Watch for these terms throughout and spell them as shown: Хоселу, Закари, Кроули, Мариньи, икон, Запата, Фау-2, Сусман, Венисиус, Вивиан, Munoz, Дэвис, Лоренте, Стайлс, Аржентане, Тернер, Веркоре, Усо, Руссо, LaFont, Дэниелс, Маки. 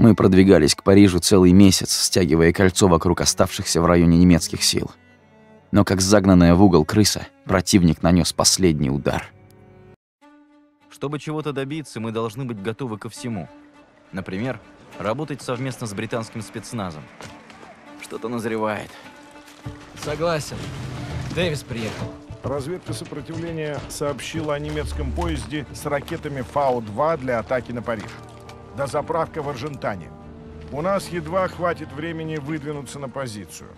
Мы продвигались к Парижу целый месяц, стягивая кольцо вокруг оставшихся в районе немецких сил. Но как загнанная в угол крыса, противник нанес последний удар. Чтобы чего-то добиться, мы должны быть готовы ко всему. Например, работать совместно с британским спецназом. Что-то назревает. Согласен. Дэвис приехал. Разведка сопротивления сообщила о немецком поезде с ракетами Фау-2 для атаки на Париж. Дозаправка в Аржентане. У нас едва хватит времени выдвинуться на позицию.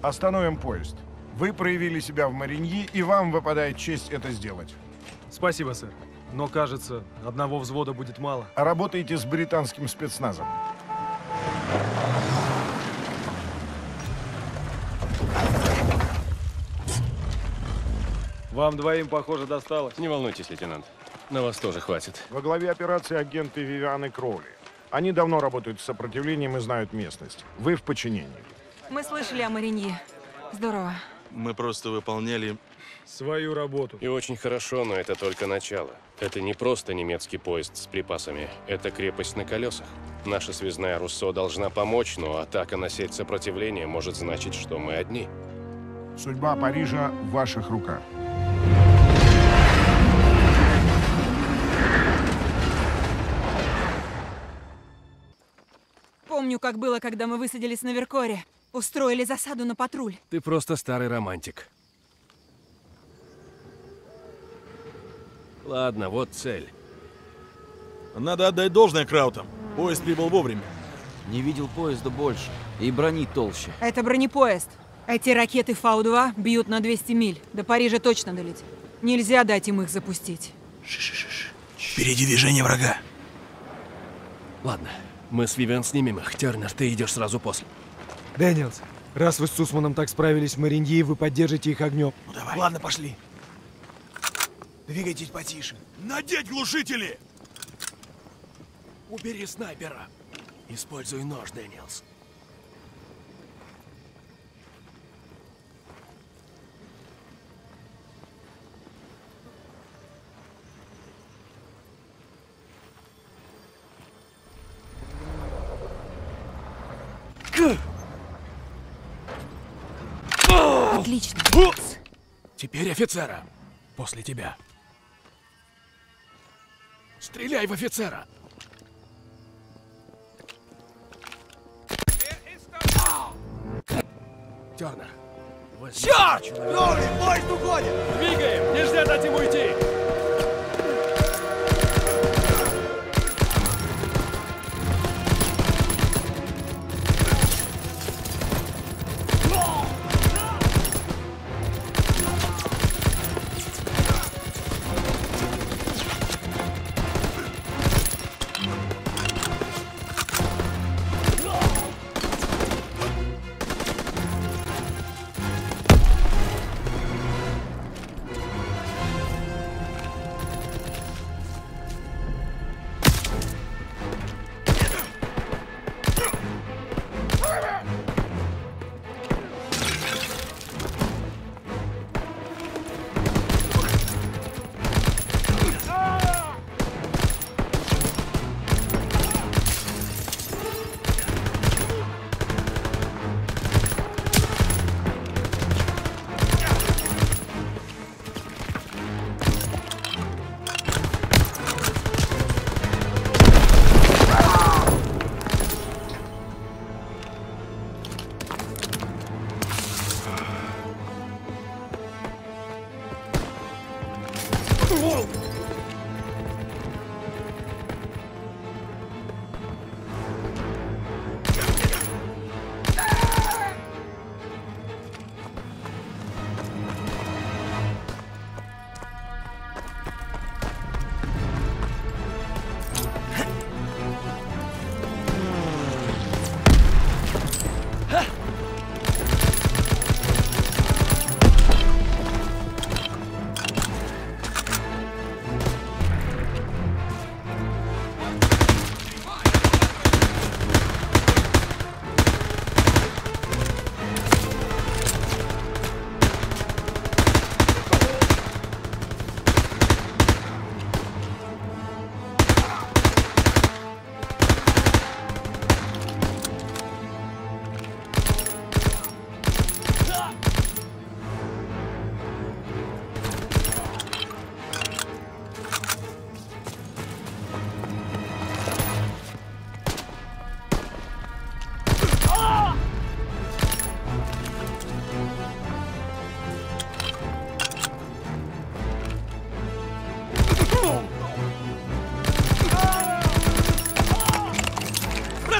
Остановим поезд. Вы проявили себя в Мариньи, и вам выпадает честь это сделать. Спасибо, сэр. Но, кажется, одного взвода будет мало. Работайте с британским спецназом. Вам двоим, похоже, досталось. Не волнуйтесь, лейтенант. На вас тоже хватит. Во главе операции агенты Вивиан и Кроули. Они давно работают с сопротивлением и знают местность. Вы в подчинении. Мы слышали о Мариньи. Здорово. Мы просто выполняли свою работу. И очень хорошо, но это только начало. Это не просто немецкий поезд с припасами. Это крепость на колесах. Наша связная Руссо должна помочь, но атака на сеть сопротивления может значить, что мы одни. Судьба Парижа в ваших руках. Помню, как было, когда мы высадились на Веркоре. Устроили засаду на патруль. Ты просто старый романтик. Ладно, вот цель. Надо отдать должное краутам. Поезд прибыл вовремя. Не видел поезда больше. И брони толще. Это бронепоезд. Эти ракеты Фау-2 бьют на 200 миль. До Парижа точно долетит. Нельзя дать им их запустить. Впереди движение врага. Ладно, мы с Вивиан снимем их. Тернер, ты идешь сразу после. Дэниелс, раз вы с Сусманом так справились в Мариньи, вы поддержите их огнем. Ну давай. Ладно, пошли. Двигайтесь потише. Надеть глушители! Убери снайпера. Используй нож, Дэниелс. Отлично. Теперь офицера. После тебя. Стреляй в офицера. Тернер. Черт! Кроули, поезд уходит! Двигаем! Нельзя дать ему уйти!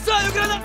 Бросаю гранату! Все!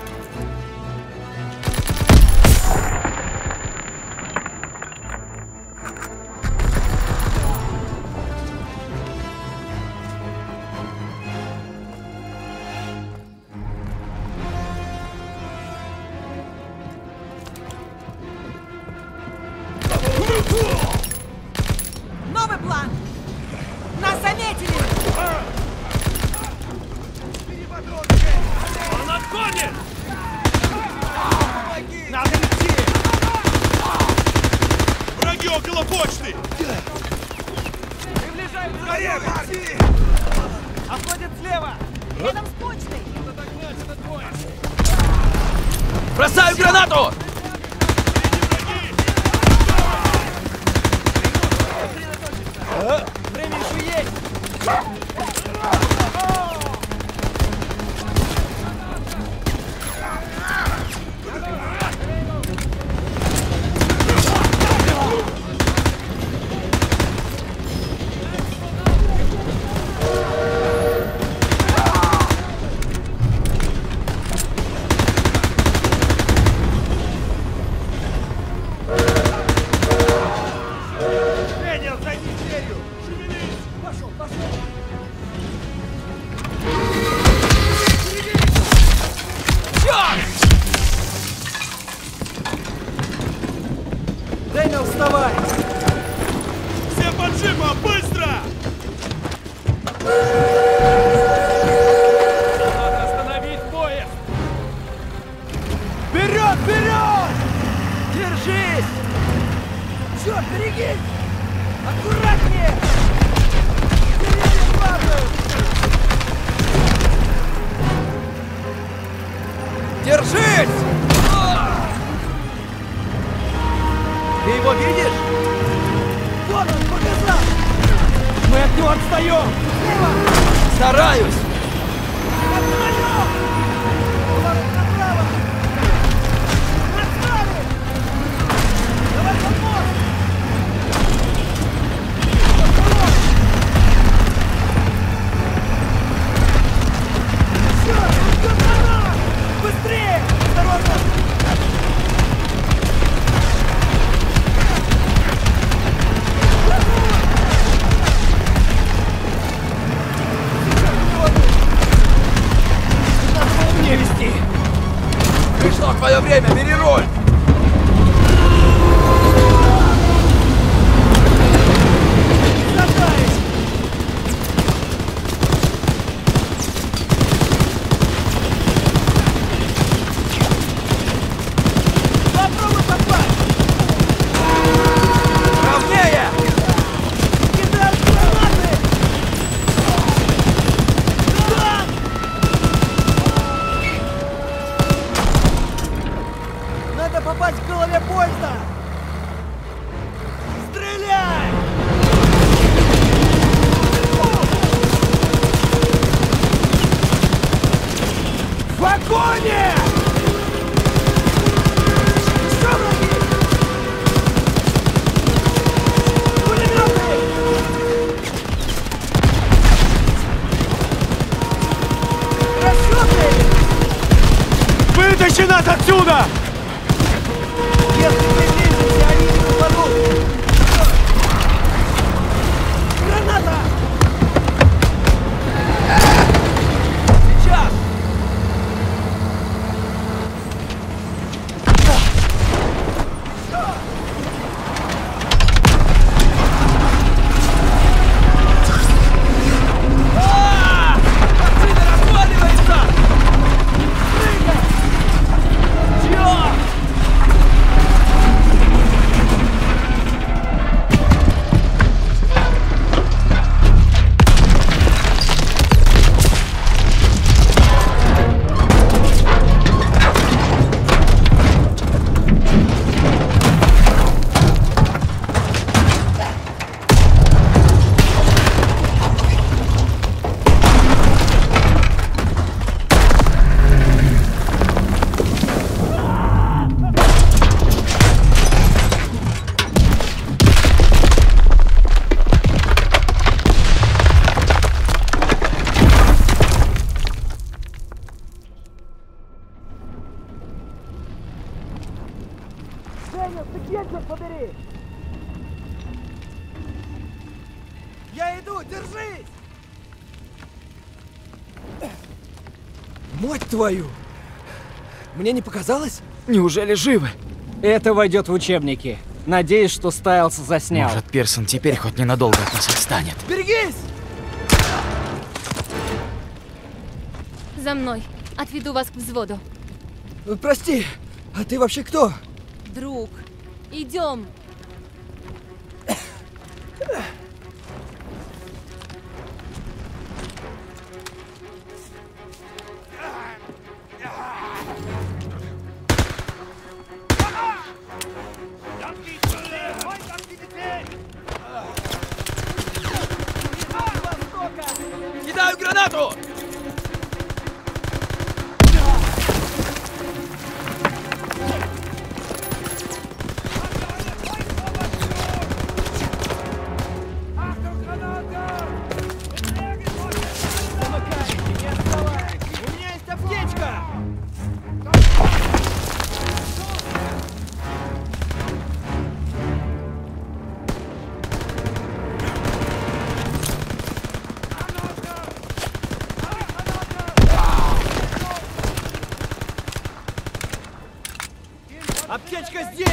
Дэниелс, ты где, черт побери? Я иду, держись! Мать твою! Мне не показалось? Неужели живы? Это войдет в учебники. Надеюсь, что Стайлс заснял. Может, Персон теперь хоть ненадолго от нас отстанет. Берегись! За мной. Отведу вас к взводу. Прости, а ты вообще кто? Друг. Идем. Кидаю гранату! Аптечка здесь!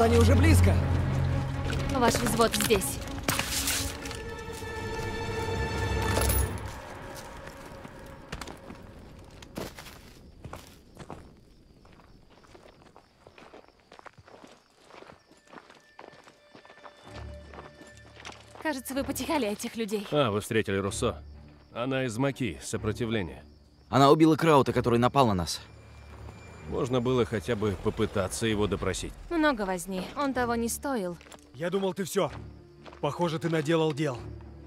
Они уже близко. Ваш взвод здесь. Кажется, вы потеряли этих людей. А, вы встретили Руссо. Она из Маки, сопротивление. Она убила Краута, который напал на нас. Можно было хотя бы попытаться его допросить. Много возни. Он того не стоил. Я думал, ты все. Похоже, ты наделал дел.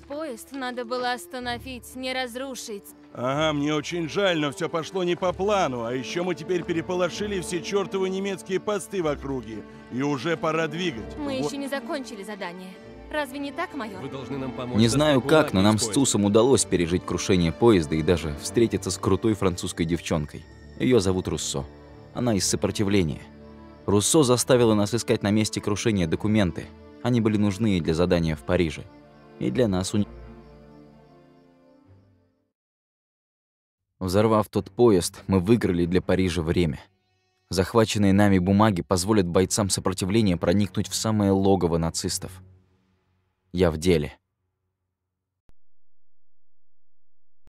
Поезд надо было остановить, не разрушить. Ага, мне очень жаль, но все пошло не по плану. А еще мы теперь переполошили все чертовы немецкие посты в округе. И уже пора двигать. Мы еще не закончили задание. Разве не так, майор? Вы должны нам помочь. Не знаю как, но нам с Тусом удалось пережить крушение поезда и даже встретиться с крутой французской девчонкой. Ее зовут Руссо. Она из сопротивления. Руссо заставила нас искать на месте крушения документы. Они были нужны и для задания в Париже. И для нас у них. Взорвав тот поезд, мы выиграли для Парижа время. Захваченные нами бумаги позволят бойцам сопротивления проникнуть в самое логово нацистов. Я в деле.